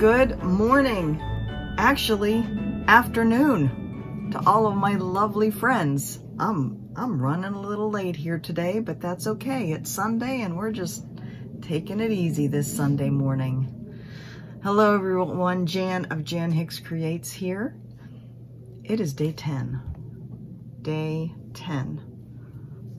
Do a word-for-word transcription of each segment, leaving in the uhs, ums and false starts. Good morning, actually afternoon, to all of my lovely friends. I'm I'm running a little late here today, but that's okay. It's Sunday and we're just taking it easy this Sunday morning. Hello everyone, Jan of Jan Hicks Creates here. It is day ten, day ten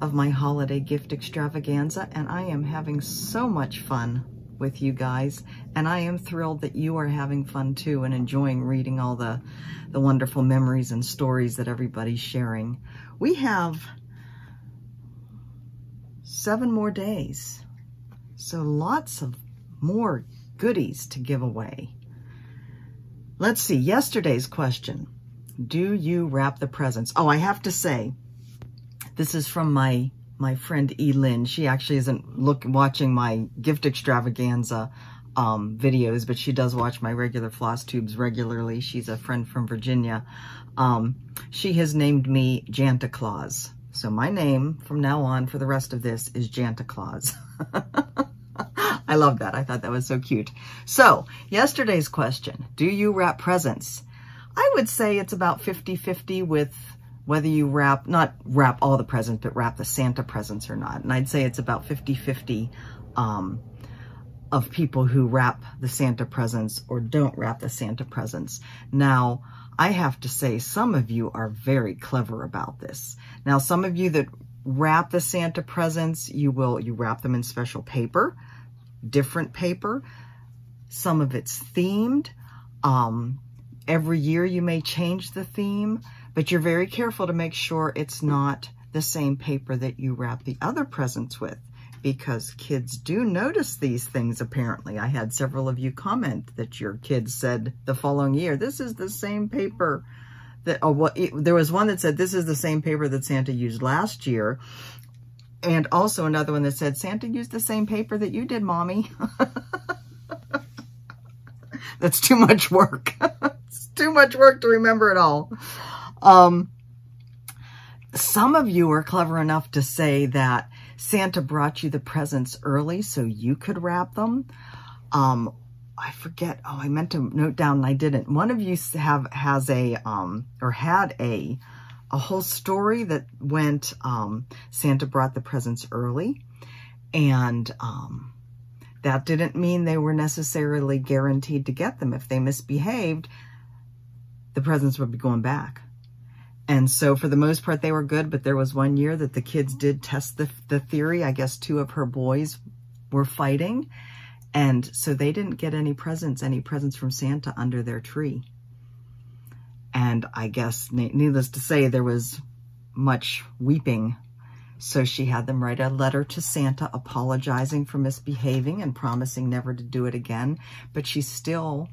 of my holiday gift extravaganza, and I am having so much fun with you guys, and I am thrilled that you are having fun too and enjoying reading all the the wonderful memories and stories that everybody's sharing. We have seven more days, so lots of more goodies to give away. Let's see, yesterday's question: do you wrap the presents? Oh, I have to say, this is from my my friend E. Lynn. She actually isn't look, watching my gift extravaganza um, videos, but she does watch my regular floss tubes regularly. She's a friend from Virginia. Um, she has named me Jantaclaws. So my name from now on for the rest of this is Jantaclaws. I love that. I thought that was so cute. So yesterday's question, do you wrap presents? I would say it's about fifty fifty with whether you wrap, not wrap all the presents, but wrap the Santa presents or not. And I'd say it's about fifty fifty um, of people who wrap the Santa presents or don't wrap the Santa presents. Now, I have to say some of you are very clever about this. Now, some of you that wrap the Santa presents, you will, you wrap them in special paper, different paper. Some of it's themed. Um, every year you may change the theme. But you're very careful to make sure it's not the same paper that you wrap the other presents with, because kids do notice these things, apparently. I had several of you comment that your kids said the following year, this is the same paper that, oh, well, it, there was one that said, this is the same paper that Santa used last year. And also another one that said, Santa used the same paper that you did, Mommy. That's too much work. It's too much work to remember it all. Um, some of you are clever enough to say that Santa brought you the presents early so you could wrap them. Um, I forget. Oh, I meant to note down and I didn't. One of you have, has a, um, or had a, a whole story that went, um, Santa brought the presents early, and, um, that didn't mean they were necessarily guaranteed to get them. If they misbehaved, the presents would be going back. And so for the most part, they were good, but there was one year that the kids did test the, the theory. I guess two of her boys were fighting, and so they didn't get any presents, any presents from Santa under their tree. And I guess, needless to say, there was much weeping. So she had them write a letter to Santa apologizing for misbehaving and promising never to do it again, but she still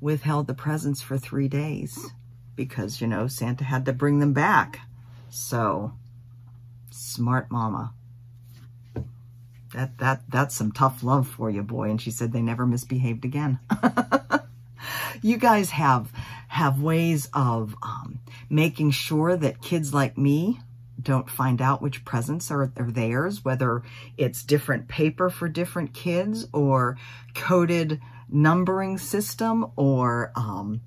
withheld the presents for three days. Because, you know, Santa had to bring them back. So, smart mama. That, that, that's some tough love for you, boy. And she said they never misbehaved again. You guys have, have ways of um, making sure that kids like me don't find out which presents are, are theirs, whether it's different paper for different kids or coded numbering system or... Um,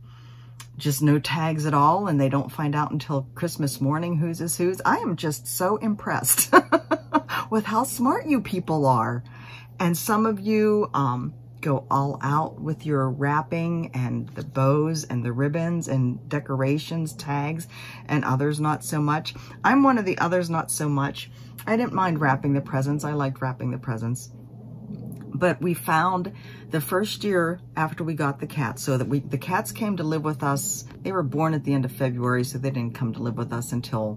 just no tags at all, and they don't find out until Christmas morning whose is whose. I am just so impressed with how smart you people are. And some of you um, go all out with your wrapping and the bows and the ribbons and decorations, tags, and others not so much. I'm one of the others not so much. I didn't mind wrapping the presents. I liked wrapping the presents. But we found the first year after we got the cats, so that we, the cats came to live with us. They were born at the end of February, so they didn't come to live with us until,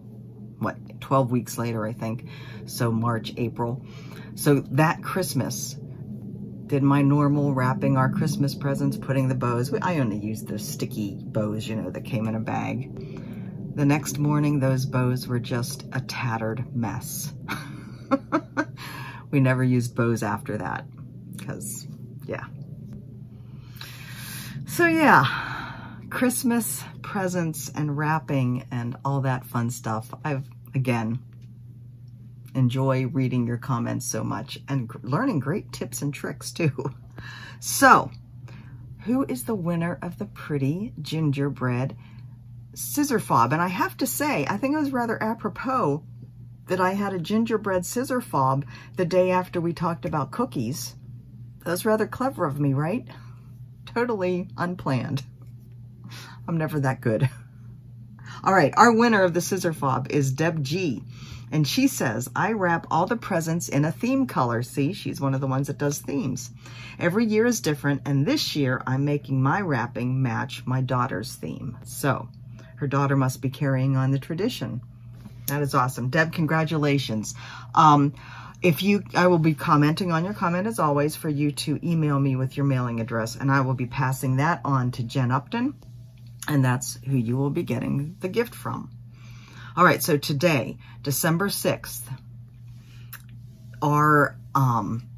what, twelve weeks later, I think. So March, April. So that Christmas, did my normal wrapping our Christmas presents, putting the bows. I only used the sticky bows, you know, that came in a bag. The next morning, those bows were just a tattered mess. We never used bows after that. Because, yeah. So, yeah. Christmas presents and wrapping and all that fun stuff. I've, again, enjoy reading your comments so much and learning great tips and tricks, too. So, who is the winner of the pretty gingerbread scissor fob. And I have to say, I think it was rather apropos that I had a gingerbread scissor fob the day after we talked about cookies. That was rather clever of me, right? Totally unplanned. I'm never that good. All right, our winner of the scissor fob is Deb G. And she says, I wrap all the presents in a theme color. See, she's one of the ones that does themes. Every year is different, and this year I'm making my wrapping match my daughter's theme. So her daughter must be carrying on the tradition. That is awesome. Deb, congratulations. Um, if you, I will be commenting on your comment as always for you to email me with your mailing address, and I will be passing that on to Jen Upton, and that's who you will be getting the gift from. All right, so today, December sixth, our um,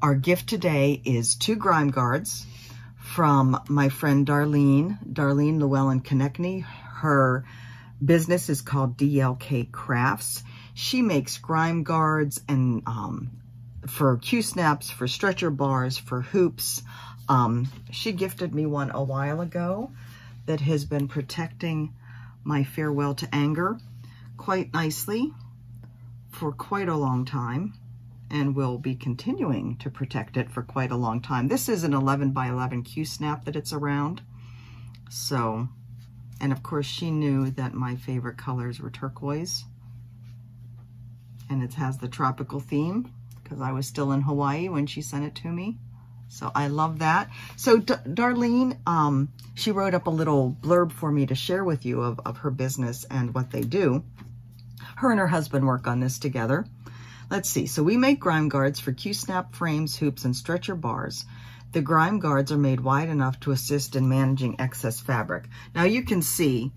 our gift today is two grime guards from my friend Darlene, Darlene Llewellyn-Konechny. Her business is called D L K Crafts. She makes grime guards and um, for Q-snaps, for stretcher bars, for hoops. Um, she gifted me one a while ago that has been protecting my Farewell to Anger quite nicely for quite a long time, and will be continuing to protect it for quite a long time. This is an eleven by eleven Q-snap that it's around. So, and of course she knew that my favorite colors were turquoise, and it has the tropical theme because I was still in Hawaii when she sent it to me. So I love that. So D Darlene, um, she wrote up a little blurb for me to share with you of, of her business and what they do. Her and her husband work on this together. Let's see. So we make grime guards for Q-snap frames, hoops, and stretcher bars. The grime guards are made wide enough to assist in managing excess fabric. Now you can see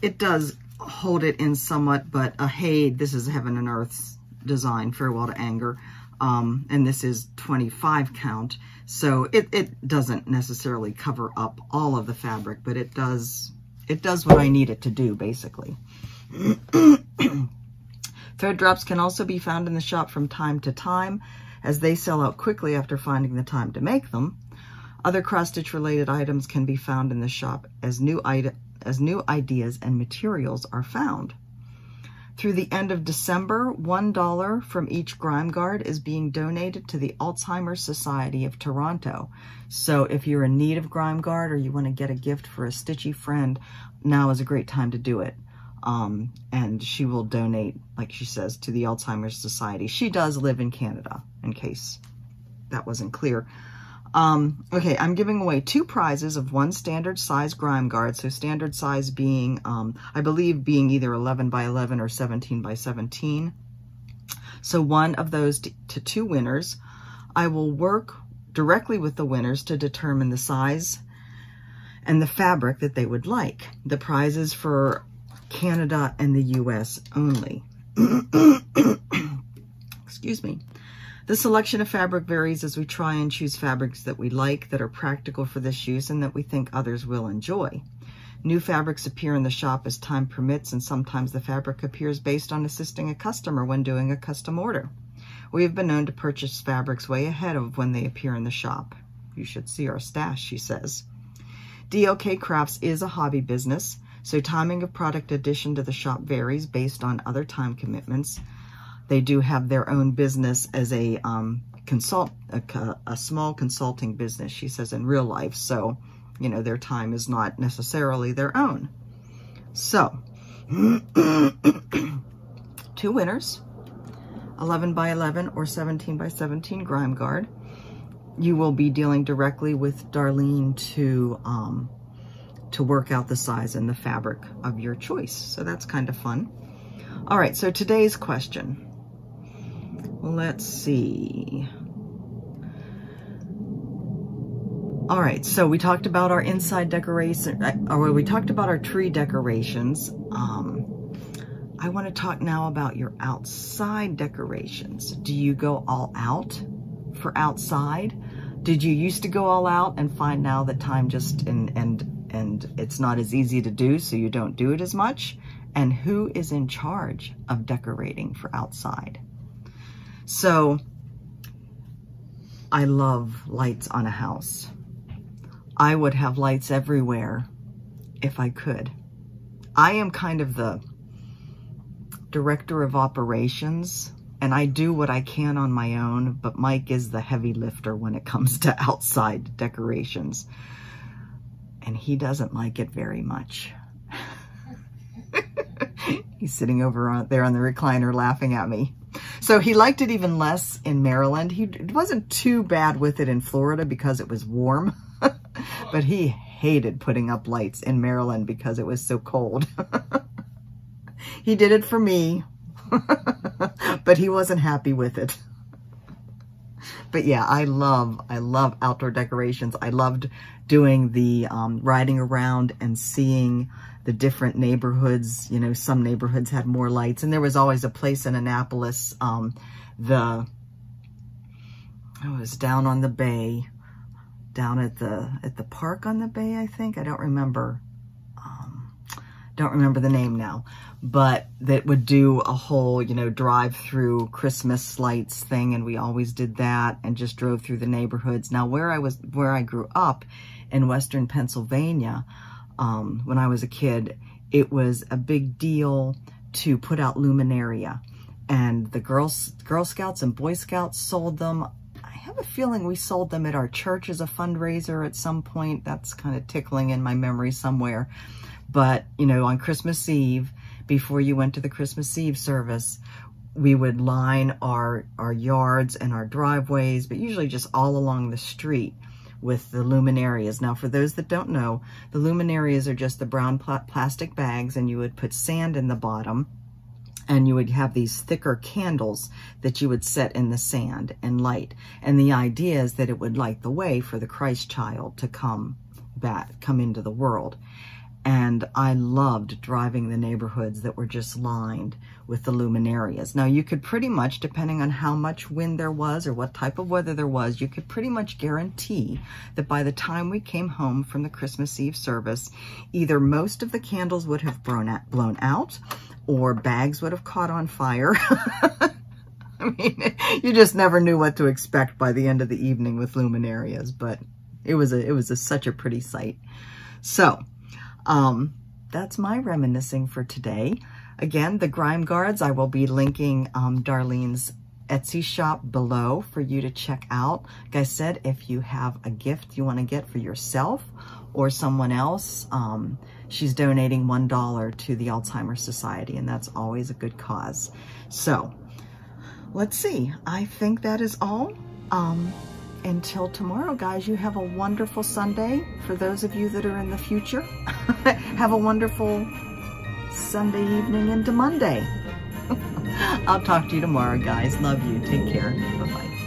it does hold it in somewhat, but a Hade, this is Heaven and Earth's Design, Farewell to Anger. Um, and this is twenty-five count, so it, it doesn't necessarily cover up all of the fabric, but it does, it does what I need it to do, basically. Thread drops can also be found in the shop from time to time, as they sell out quickly after finding the time to make them. Other cross-stitch related items can be found in the shop as new, as new ideas and materials are found. Through the end of December, one dollar from each grime guard is being donated to the Alzheimer's Society of Toronto. So if you're in need of grime guard or you want to get a gift for a stitchy friend, now is a great time to do it. Um, and she will donate, like she says, to the Alzheimer's Society. She does live in Canada, in case that wasn't clear. Um, okay, I'm giving away two prizes of one standard size grime guard. So standard size being, um, I believe being either eleven by eleven or seventeen by seventeen. So one of those to, to two winners. I will work directly with the winners to determine the size and the fabric that they would like. The prizes for Canada and the U S only. Excuse me. The selection of fabric varies as we try and choose fabrics that we like, that are practical for this use, and that we think others will enjoy. New fabrics appear in the shop as time permits, and sometimes the fabric appears based on assisting a customer when doing a custom order. We have been known to purchase fabrics way ahead of when they appear in the shop. You should see our stash, she says. D L K Crafts is a hobby business, so timing of product addition to the shop varies based on other time commitments. They do have their own business as a um, consult, a, a small consulting business, she says, in real life. So, you know, their time is not necessarily their own. So, two winners, eleven by eleven or seventeen by seventeen grime guard. You will be dealing directly with Darlene to, um, to work out the size and the fabric of your choice. So that's kind of fun. All right, so today's question. Let's see. All right, so we talked about our inside decoration, or we talked about our tree decorations. Um, I want to talk now about your outside decorations. Do you go all out for outside? Did you used to go all out and find now that time just and and and it's not as easy to do, so you don't do it as much? And who is in charge of decorating for outside? So I love lights on a house. I would have lights everywhere if I could. I am kind of the director of operations, and I do what I can on my own, but Mike is the heavy lifter when it comes to outside decorations, and he doesn't like it very much. He's sitting over there on the recliner laughing at me. So he liked it even less in Maryland. He wasn't too bad with it in Florida because it was warm, but he hated putting up lights in Maryland because it was so cold. He did it for me, but he wasn't happy with it. But yeah, I love, I love outdoor decorations. I loved doing the um, riding around and seeing the different neighborhoods. You know, some neighborhoods had more lights, and there was always a place in Annapolis. Um, the, I was down on the bay, down at the, at the park on the bay, I think. I don't remember. Don't remember the name now, but that would do a whole, you know, drive through Christmas lights thing, and we always did that and just drove through the neighborhoods. Now, where I was, where I grew up in Western Pennsylvania, um, when I was a kid, it was a big deal to put out luminaria, and the girls, Girl Scouts and Boy Scouts sold them. I have a feeling we sold them at our church as a fundraiser at some point. That's kind of tickling in my memory somewhere. But, you know, on Christmas Eve, before you went to the Christmas Eve service, we would line our, our yards and our driveways, but usually just all along the street with the luminarias. Now, for those that don't know, the luminarias are just the brown pl- plastic bags, and you would put sand in the bottom, and you would have these thicker candles that you would set in the sand and light. And the idea is that it would light the way for the Christ child to come back, come into the world. And I loved driving the neighborhoods that were just lined with the luminarias. Now, you could pretty much, depending on how much wind there was or what type of weather there was, you could pretty much guarantee that by the time we came home from the Christmas Eve service, either most of the candles would have blown out or bags would have caught on fire. I mean, you just never knew what to expect by the end of the evening with luminarias, but it was a, it was a, such a pretty sight. So, Um, that's my reminiscing for today. Again, the Grime Guards, I will be linking um, Darlene's Etsy shop below for you to check out. Like I said, if you have a gift you want to get for yourself or someone else, um, she's donating one dollar to the Alzheimer's Society, and that's always a good cause. So, let's see. I think that is all. Um, Until tomorrow, guys, you have a wonderful Sunday. For those of you that are in the future, have a wonderful Sunday evening into Monday. I'll talk to you tomorrow, guys. Love you. Take care. Bye-bye.